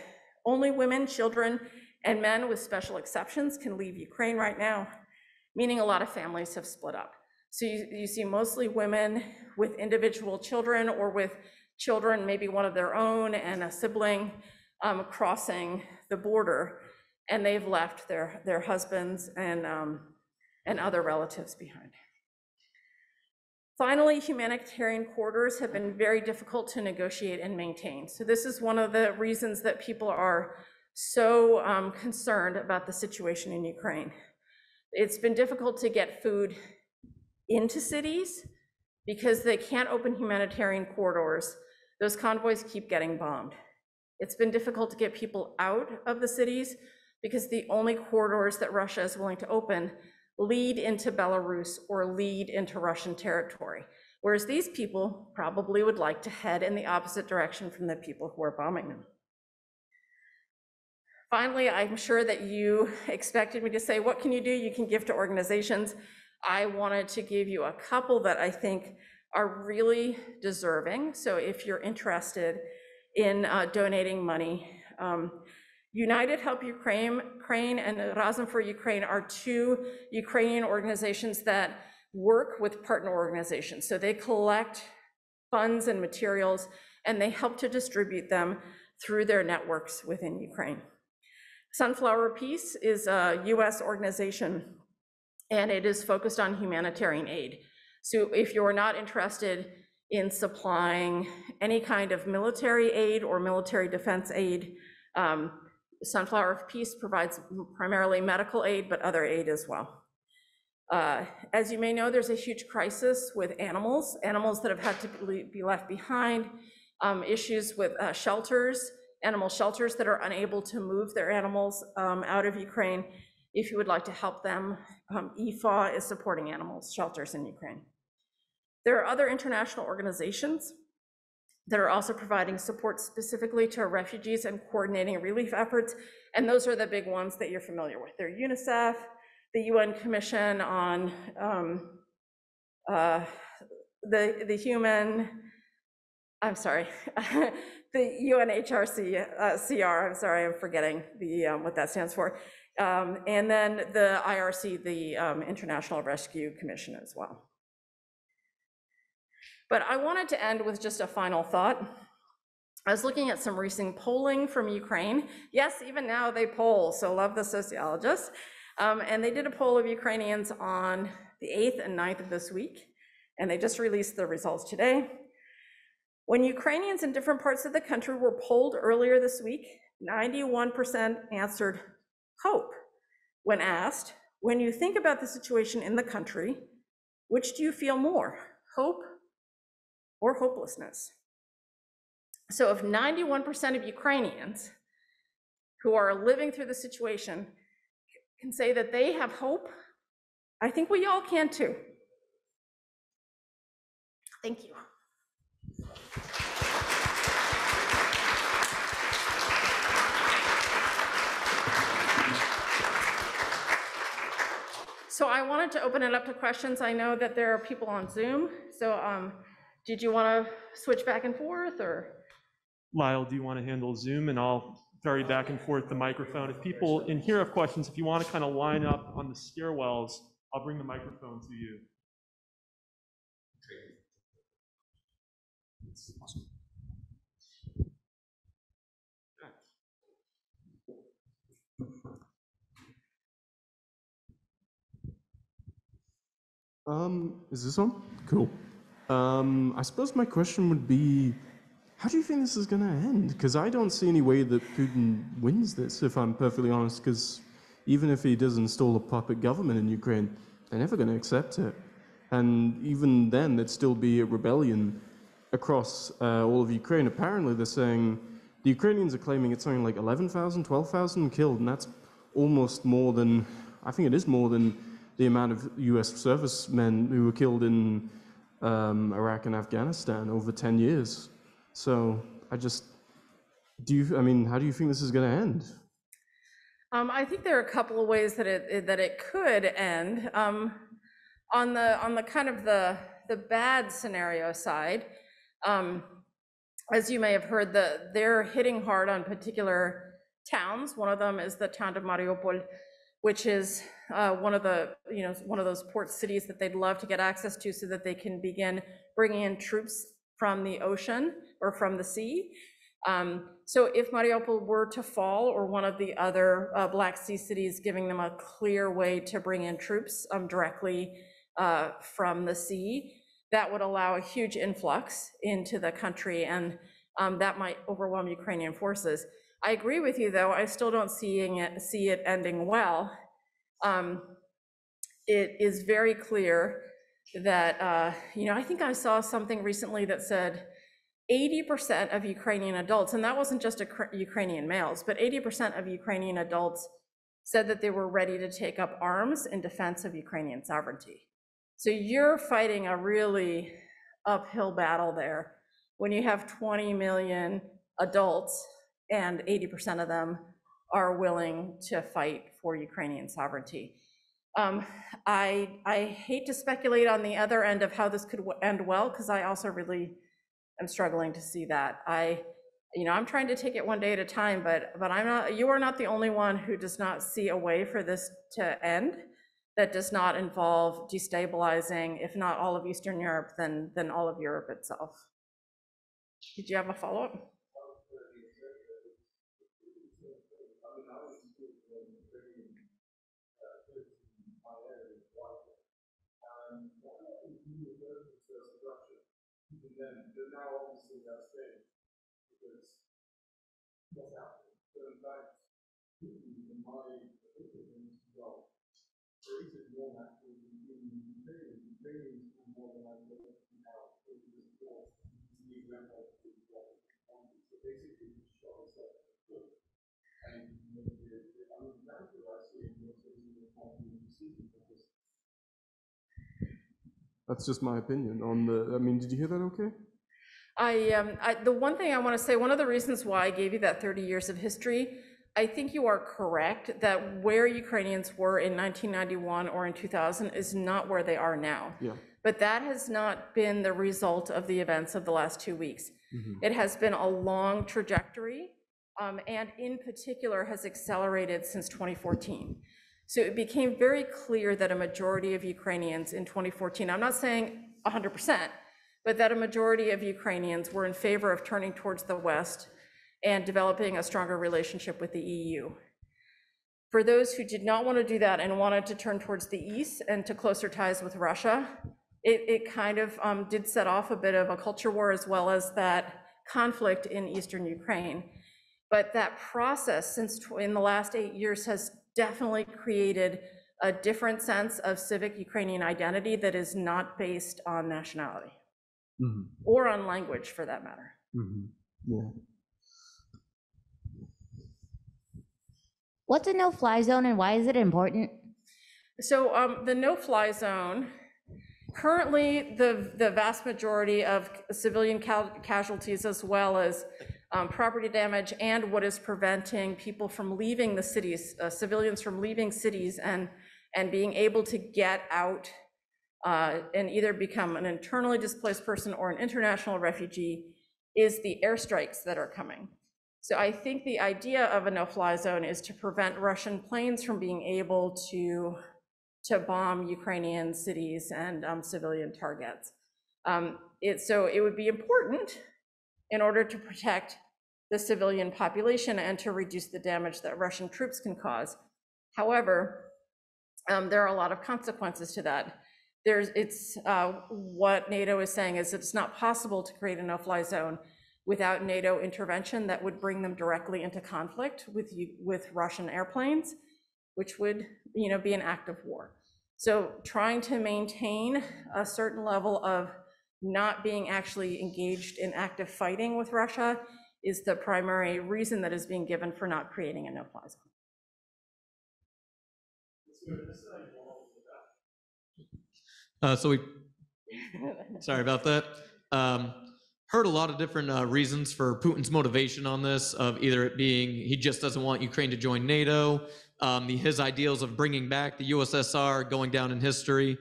only women, children, and men with special exceptions can leave Ukraine right now, meaning a lot of families have split up. So you, you see mostly women with individual children or with children, maybe one of their own and a sibling um, crossing the border, and they've left their, their husbands and, um, and other relatives behind. Finally, humanitarian corridors have been very difficult to negotiate and maintain. So this is one of the reasons that people are so um, concerned about the situation in Ukraine. It's been difficult to get food into cities because they can't open humanitarian corridors. Those convoys keep getting bombed. It's been difficult to get people out of the cities because the only corridors that Russia is willing to open lead into Belarus or lead into Russian territory, whereas these people probably would like to head in the opposite direction from the people who are bombing them. Finally, I'm sure that you expected me to say, what can you do? You can give to organizations. I wanted to give you a couple that I think are really deserving. So if you're interested in uh, donating money, um, United Help Ukraine, Ukraine and Razom for Ukraine are two Ukrainian organizations that work with partner organizations. So they collect funds and materials, and they help to distribute them through their networks within Ukraine. Sunflower Peace is a U S organization, and it is focused on humanitarian aid. So if you're not interested in supplying any kind of military aid or military defense aid, um, Sunflower Peace provides primarily medical aid, but other aid as well. Uh, as you may know, there's a huge crisis with animals, animals that have had to be left behind, um, issues with uh, shelters, animal shelters that are unable to move their animals um, out of Ukraine. If you would like to help them, um, I F A W is supporting animal shelters in Ukraine. There are other international organizations that are also providing support specifically to refugees and coordinating relief efforts, and those are the big ones that you're familiar with. They're UNICEF, the U N Commission on um, uh, the, the Human, I'm sorry, the U N H R C, uh, C R, I'm sorry, I'm forgetting the um, what that stands for. Um, and then the I R C, the um, International Rescue Commission as well. But I wanted to end with just a final thought. I was looking at some recent polling from Ukraine. Yes, even now they poll, so love the sociologists. Um, and they did a poll of Ukrainians on the eighth and ninth of this week, and they just released the results today. When Ukrainians in different parts of the country were polled earlier this week, ninety-one percent answered hope. When asked, when you think about the situation in the country, which do you feel more, hope or hopelessness? So if ninety-one percent of Ukrainians who are living through the situation can say that they have hope, I think we all can too. Thank you. So I wanted to open it up to questions. I know that there are people on Zoom. So um, did you want to switch back and forth, or? Lyle, do you want to handle Zoom? And I'll ferry back and forth the microphone. If people in here have questions, if you want to kind of line up on the stairwells, I'll bring the microphone to you. Awesome. Um, is this on? Cool. Um, I suppose my question would be, how do you think this is going to end? Because I don't see any way that Putin wins this, if I'm perfectly honest, because even if he does install a puppet government in Ukraine, they're never going to accept it. And even then, there'd still be a rebellion across uh, all of Ukraine. Apparently, they're saying The Ukrainians are claiming it's something like eleven thousand, twelve thousand killed, and that's almost more than, I think it is more than the amount of U S servicemen who were killed in um, Iraq and Afghanistan over ten years. So I just, do you, I mean, how do you think this is going to end? Um, I think there are a couple of ways that it that it could end. Um, on the on the kind of the the bad scenario side, um, as you may have heard, the they're hitting hard on particular towns. One of them is the town of Mariupol, which is uh, one of the you know one of those port cities that they'd love to get access to so that they can begin bringing in troops from the ocean or from the sea. Um, so if Mariupol were to fall, or one of the other uh, Black Sea cities, giving them a clear way to bring in troops um, directly uh, from the sea, that would allow a huge influx into the country, and um, that might overwhelm Ukrainian forces. I agree with you, though. I still don't seeing it, see it ending well. Um, it is very clear that, uh, you know, I think I saw something recently that said eighty percent of Ukrainian adults, and that wasn't just Ukrainian males, but eighty percent of Ukrainian adults said that they were ready to take up arms in defense of Ukrainian sovereignty. So you're fighting a really uphill battle there when you have twenty million adults and eighty percent of them are willing to fight for Ukrainian sovereignty. Um, I, I hate to speculate on the other end of how this could end well, because I also really I'm struggling to see that. I, you know, I'm trying to take it one day at a time, but but I'm not. You are not the only one who does not see a way for this to end that does not involve destabilizing, if not all of Eastern Europe, then then all of Europe itself. Did you have a follow-up? Then they're now obviously that stage because what's happening? So in fact, in my opinion, well, there isn't one actually in Ukraine. Ukrainians are more than likely to have over this war to be rebels to the war. So basically, just shot itself in the foot. And the unexpected I see in most cases is not being received because. That's just my opinion on the, I mean, did you hear that okay? I, um, I, the one thing I want to say, one of the reasons why I gave you that thirty years of history, I think you are correct that where Ukrainians were in nineteen ninety-one or in two thousand is not where they are now. Yeah. But that has not been the result of the events of the last two weeks. Mm-hmm. It has been a long trajectory, um, and in particular has accelerated since twenty fourteen. So it became very clear that a majority of Ukrainians in twenty fourteen, I'm not saying one hundred percent, but that a majority of Ukrainians were in favor of turning towards the West and developing a stronger relationship with the E U. For those who did not want to do that and wanted to turn towards the East and to closer ties with Russia, it, it kind of um, did set off a bit of a culture war as well as that conflict in Eastern Ukraine. But that process since in the last eight years has definitely created a different sense of civic Ukrainian identity that is not based on nationality, mm-hmm. or on language for that matter. Mm-hmm. Yeah. What's a no-fly zone and why is it important? So um, the no-fly zone, currently the, the vast majority of civilian ca- casualties as well as Um, property damage and what is preventing people from leaving the cities, uh, civilians from leaving cities and and being able to get out uh, and either become an internally displaced person or an international refugee is the airstrikes that are coming. So I think the idea of a no-fly zone is to prevent Russian planes from being able to to bomb Ukrainian cities and um, civilian targets. Um, it, so it would be important in order to protect the civilian population and to reduce the damage that Russian troops can cause. However, um, there are a lot of consequences to that. There's, it's uh, what NATO is saying is it's not possible to create a no-fly zone without NATO intervention that would bring them directly into conflict with with Russian airplanes, which would you know be an act of war. So trying to maintain a certain level of not being actually engaged in active fighting with Russia is the primary reason that is being given for not creating a no-fly zone. Uh, so we, sorry about that, um, heard a lot of different uh, reasons for Putin's motivation on this, of either it being he just doesn't want Ukraine to join NATO, um, the, his ideals of bringing back the U S S R going down in history.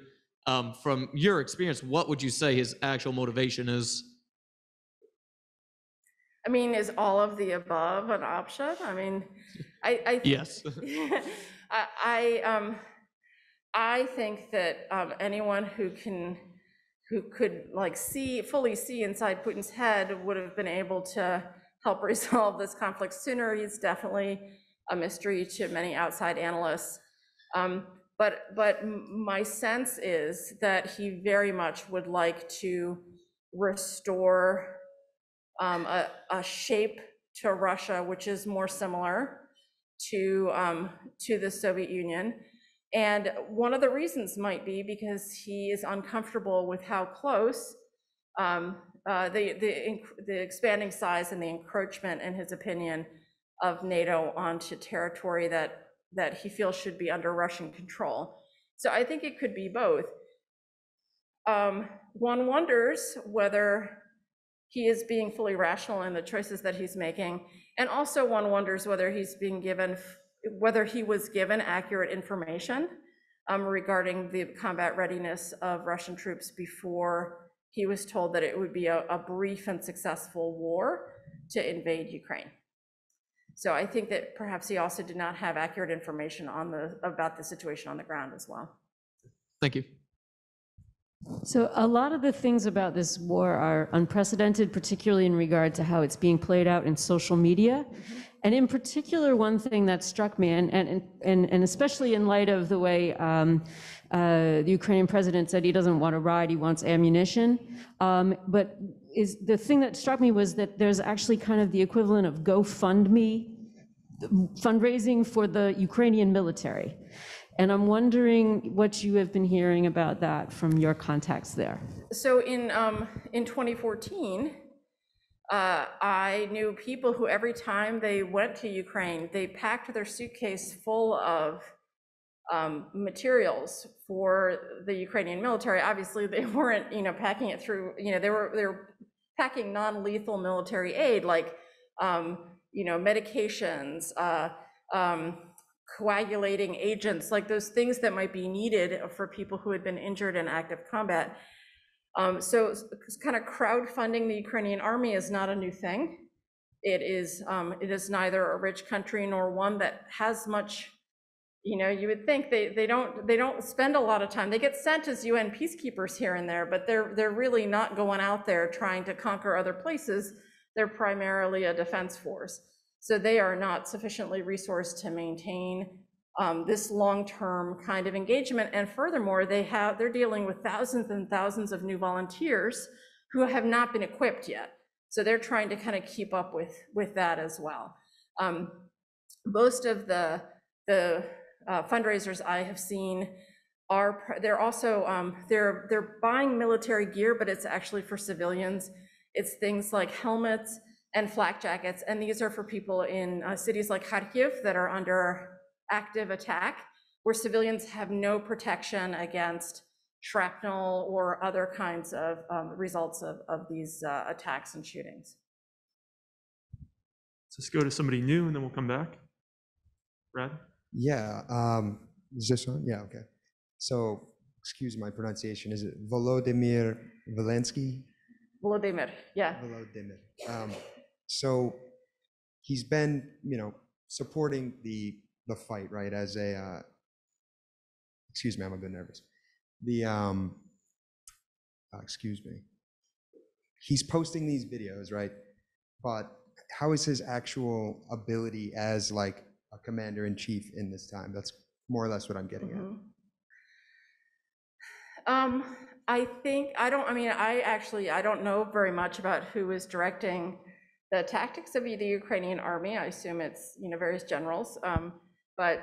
Um, from your experience, what would you say his actual motivation is? I mean, is all of the above an option? I mean, I, I think, yes. I, I, um, I think that um, anyone who can, who could like see, fully see inside Putin's head would have been able to help resolve this conflict sooner. He's definitely a mystery to many outside analysts. Um, but, but my sense is that he very much would like to restore um, a, a shape to Russia, which is more similar to, um, to the Soviet Union. And one of the reasons might be because he is uncomfortable with how close um, uh, the, the, the expanding size and the encroachment, in his opinion, of NATO onto territory that, that he feels should be under Russian control. So I think it could be both. Um, one wonders whether he is being fully rational in the choices that he's making. And also one wonders whether he's being given whether he was given accurate information um, regarding the combat readiness of Russian troops before he was told that it would be a, a brief and successful war to invade Ukraine. So I think that perhaps he also did not have accurate information on the about the situation on the ground as well. Thank you. So a lot of the things about this war are unprecedented, particularly in regard to how it's being played out in social media. Mm-hmm. And in particular, one thing that struck me, and, and, and, and especially in light of the way um, uh, the Ukrainian president said he doesn't want a ride, he wants ammunition. Um, but is the thing that struck me was that there's actually kind of the equivalent of GoFundMe fundraising for the Ukrainian military. And I'm wondering what you have been hearing about that from your contacts there. So in, um, in twenty fourteen, Uh, I knew people who every time they went to Ukraine, they packed their suitcase full of um, materials for the Ukrainian military. Obviously, they weren't, you know, packing it through, you know, they were they were packing non-lethal military aid like, um, you know, medications, uh, um, coagulating agents, like those things that might be needed for people who had been injured in active combat. Um, so kind of crowdfunding the Ukrainian army is not a new thing. It is, um, it is neither a rich country nor one that has much, you know, you would think they, they don't, they don't spend a lot of time. They get sent as U N peacekeepers here and there, but they're, they're really not going out there trying to conquer other places. They're primarily a defense force. So they are not sufficiently resourced to maintain Um, this long-term kind of engagement. And furthermore, they have, they're dealing with thousands and thousands of new volunteers who have not been equipped yet. So they're trying to kind of keep up with, with that as well. Um, most of the, the uh, fundraisers I have seen are, they're also, um, they're, they're buying military gear, but it's actually for civilians. It's things like helmets and flak jackets. And these are for people in uh, cities like Kharkiv that are under active attack, where civilians have no protection against shrapnel or other kinds of um, results of, of these uh, attacks and shootings. Let's go to somebody new and then we'll come back. Brad? Yeah, um, is this one? Yeah, okay. So, excuse my pronunciation, is it Volodymyr Zelensky? Volodymyr, yeah. Volodymyr. Um, so, he's been, you know, supporting the the fight, right, as a, uh, excuse me, I'm a bit nervous. The, um, uh, excuse me. He's posting these videos, right? But how is his actual ability as like a commander in chief in this time? That's more or less what I'm getting mm-hmm. at. Um, I think, I don't, I mean, I actually, I don't know very much about who is directing the tactics of the Ukrainian army. I assume it's, you know, various generals. Um, But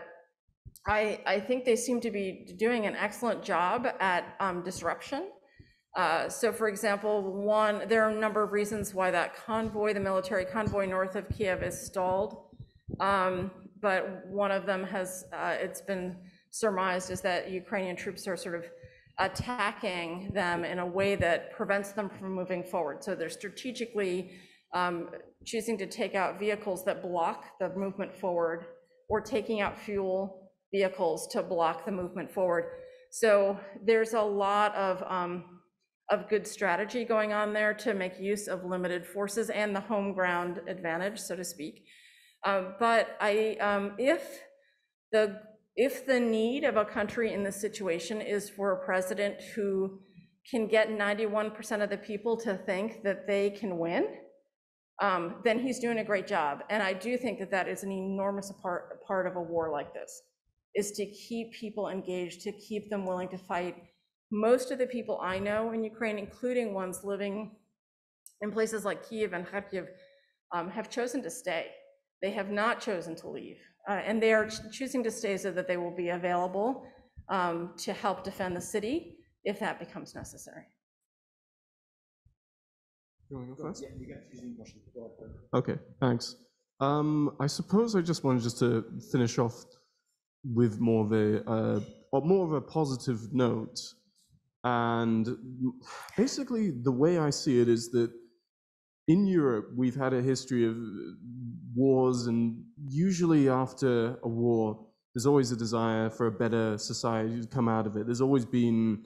I, I think they seem to be doing an excellent job at um, disruption. Uh, so, for example, one, there are a number of reasons why that convoy, the military convoy north of Kiev, is stalled. Um, but one of them has, uh, it's been surmised, is that Ukrainian troops are sort of attacking them in a way that prevents them from moving forward. So they're strategically um, choosing to take out vehicles that block the movement forward, or taking out fuel vehicles to block the movement forward. So there's a lot of um, of good strategy going on there to make use of limited forces and the home ground advantage, so to speak. Uh, but I, um, if the if the need of a country in this situation is for a president who can get ninety-one percent of the people to think that they can win, um, then he's doing a great job. And I do think that that is an enormous part part of a war like this, is to keep people engaged, to keep them willing to fight. Most of the people I know in Ukraine, including ones living in places like Kyiv and Kharkiv, um, have chosen to stay. They have not chosen to leave. Uh, and they are choosing to stay so that they will be available um, to help defend the city if that becomes necessary. You want to go first? Yeah, you got using Russian. Okay, thanks. Um, I suppose I just wanted just to finish off with more of a uh, or more of a positive note, and basically the way I see it is that in Europe, we've had a history of wars, and usually after a war, there's always a desire for a better society to come out of it. There's always been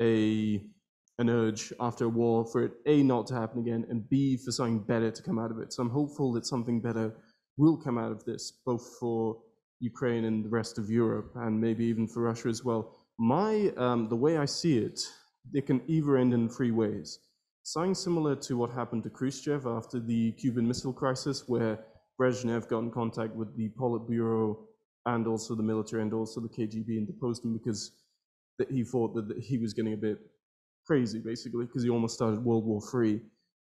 a, an urge after a war for it, A, not to happen again, and B, for something better to come out of it. So I'm hopeful that something better will come out of this, both for Ukraine and the rest of Europe, and maybe even for Russia as well. My, um, the way I see it, it can either end in three ways. Something similar to what happened to Khrushchev after the Cuban Missile Crisis, where Brezhnev got in contact with the Politburo and also the military and also the K G B and deposed him because that he thought that he was getting a bit crazy, basically, because he almost started World War Three.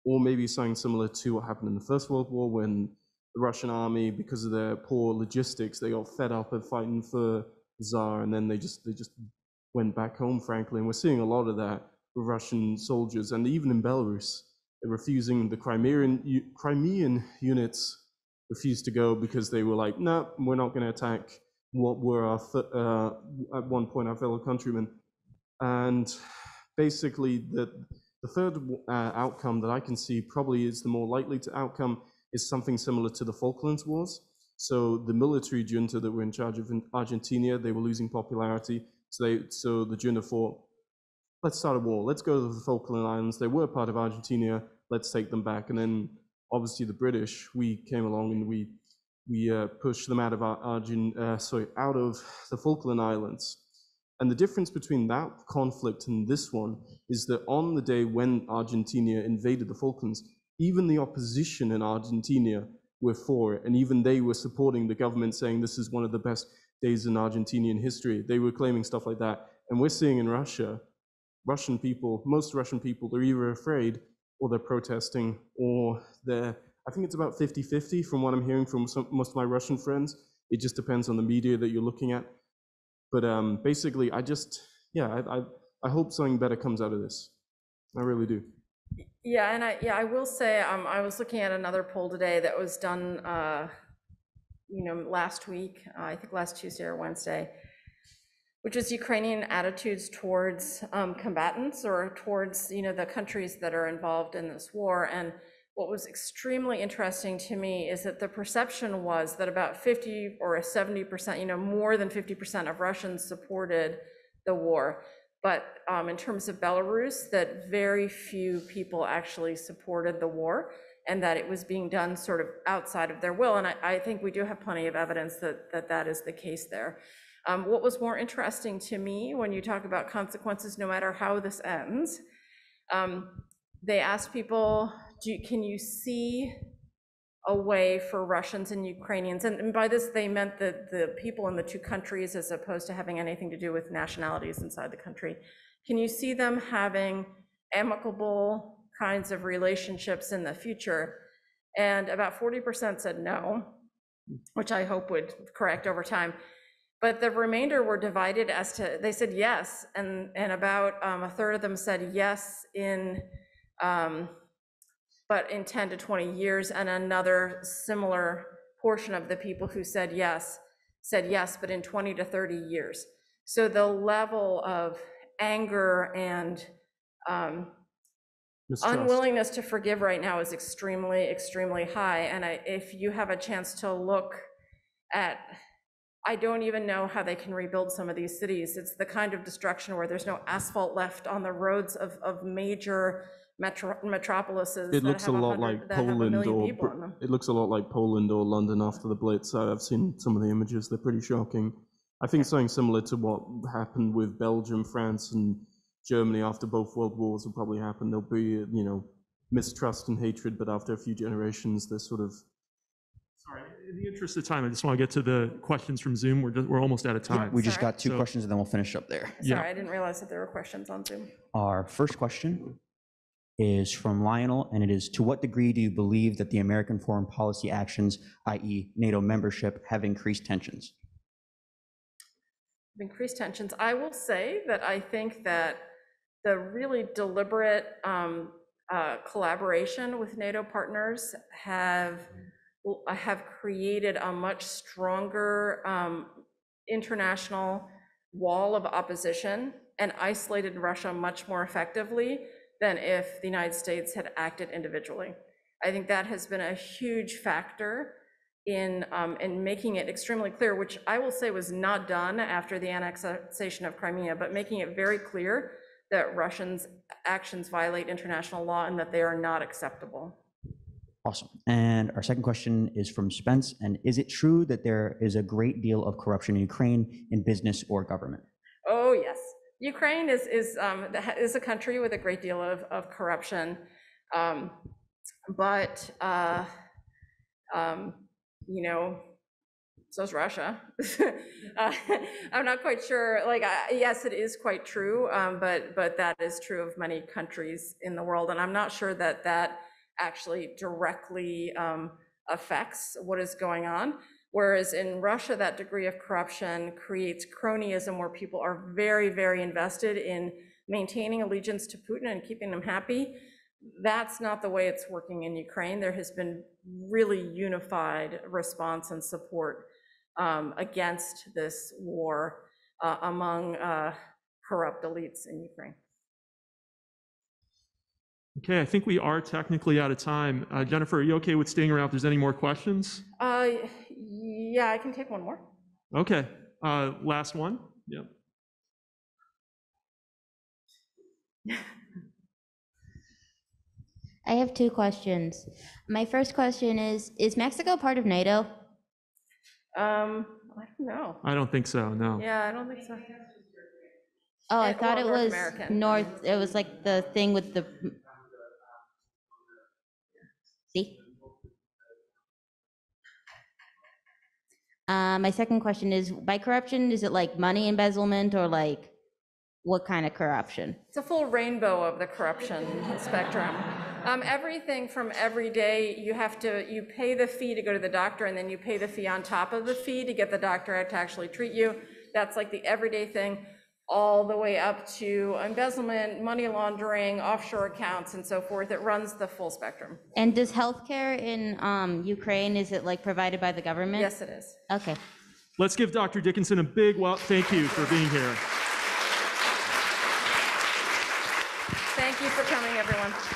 Or maybe something similar to what happened in the First World War, when the Russian army, because of their poor logistics, they got fed up of fighting for the Tsar, and then they just, they just went back home, frankly. And we're seeing a lot of that. Russian soldiers, and even in Belarus, they're refusing. The Crimean, Crimean units refused to go because they were like, no, nah, we're not going to attack what were our uh, at one point our fellow countrymen. And basically, the, the third uh, outcome that I can see probably is the more likely to outcome is something similar to the Falklands Wars. So the military junta that were in charge of in Argentina, they were losing popularity. So, they, so the junta thought, let's start a war. Let's go to the Falkland Islands. They were part of Argentina. Let's take them back. And then, obviously, the British. We came along and we we uh, pushed them out of our Argent, uh, sorry, out of the Falkland Islands. And the difference between that conflict and this one is that on the day when Argentina invaded the Falklands, even the opposition in Argentina were for it, and even they were supporting the government, saying this is one of the best days in Argentinian history. They were claiming stuff like that. And we're seeing in Russia, Russian people, most Russian people, they're either afraid or they're protesting or they're, I think it's about fifty fifty from what I'm hearing from some, most of my Russian friends. It just depends on the media that you're looking at. But um, basically, I just, yeah, I, I, I hope something better comes out of this. I really do. Yeah, and I, yeah, I will say, um, I was looking at another poll today that was done, uh, you know, last week, uh, I think last Tuesday or Wednesday, which is Ukrainian attitudes towards um, combatants or towards, you know, the countries that are involved in this war. And what was extremely interesting to me is that the perception was that about fifty or seventy percent, you know, more than fifty percent of Russians supported the war. But um, in terms of Belarus, that very few people actually supported the war and that it was being done sort of outside of their will. And I, I think we do have plenty of evidence that that, that is the case there. Um, what was more interesting to me when you talk about consequences, no matter how this ends, um, they asked people, do you, can you see a way for Russians and Ukrainians? And, and by this, they meant the, the people in the two countries as opposed to having anything to do with nationalities inside the country. Can you see them having amicable kinds of relationships in the future? And about forty percent said no, which I hope would correct over time. But the remainder were divided as to, they said yes, and, and about um, a third of them said yes in, um, but in ten to twenty years, and another similar portion of the people who said yes, said yes, but in twenty to thirty years. So the level of anger and um, mistrust, unwillingness to forgive right now is extremely, extremely high. And I, if you have a chance to look at, I don't even know how they can rebuild some of these cities. It's the kind of destruction where there's no asphalt left on the roads of, of major metro, metropolises. It looks a lot like Poland, or it looks a lot like Poland or London after the Blitz. I've seen some of the images; they're pretty shocking. I think something similar to what happened with Belgium, France, and Germany after both world wars will probably happen. There'll be, you know, mistrust and hatred, but after a few generations, they're sort of. Sorry, in the interest of time, I just want to get to the questions from Zoom. We're just, we're almost out of time. Yeah, we Sorry. just got two so, questions, and then we'll finish up there. Sorry, yeah. I didn't realize that there were questions on Zoom. Our first question is from Lionel, and it is, to what degree do you believe that the American foreign policy actions, that is NATO membership, have increased tensions? Increased tensions. I will say that I think that the really deliberate um, uh, collaboration with NATO partners have have created a much stronger um, international wall of opposition and isolated Russia much more effectively than if the United States had acted individually. I think that has been a huge factor in um, in making it extremely clear, which I will say was not done after the annexation of Crimea, but making it very clear that Russians' actions violate international law and that they are not acceptable. Awesome. And our second question is from Spence, and is it true that there is a great deal of corruption in Ukraine in business or government? Oh yes, Ukraine is is um, is a country with a great deal of of corruption, um, but uh, um, you know, so is Russia. uh, I'm not quite sure. Like, I, yes, it is quite true, um, but but that is true of many countries in the world, and I'm not sure that that actually directly um, affects what is going on. Whereas in Russia, that degree of corruption creates cronyism where people are very, very invested in maintaining allegiance to Putin and keeping them happy. That's not the way it's working in Ukraine. There has been really unified response and support um, against this war uh, among uh, corrupt elites in Ukraine. Okay, I think we are technically out of time. Uh, Jennifer, are you okay with staying around if there's any more questions? Uh, yeah, I can take one more. Okay, uh, last one. Yeah. I have two questions. My first question is, is Mexico part of NATO? Um, I don't know. I don't think so, no. Yeah, I don't think so. Oh, I thought it was North, it was like the thing with the... See? Uh, my second question is, by corruption, is it like money embezzlement or like what kind of corruption? It's a full rainbow of the corruption spectrum. Um, everything from every day, you have to, you pay the fee to go to the doctor and then you pay the fee on top of the fee to get the doctor out to actually treat you. That's like the everyday thing, all the way up to embezzlement, money laundering, offshore accounts, and so forth. It runs the full spectrum. And does healthcare in um, Ukraine, is it like provided by the government? Yes, it is. Okay. Let's give Doctor Dickinson a big well, thank you for being here. Thank you for coming, everyone.